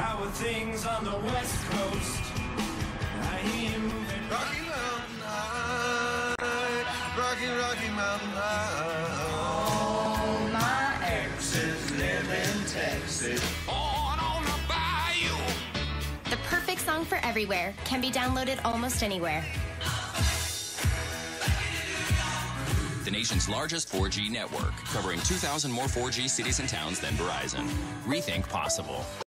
How are things on the West Coast? I hear you moving. Rocky Mountain Night, Rocky, Rocky Mountain Night. All my exes live in Texas. On the bayou. The perfect song for everywhere can be downloaded almost anywhere. The nation's largest 4G network, covering 2,000 more 4G cities and towns than Verizon. Rethink possible.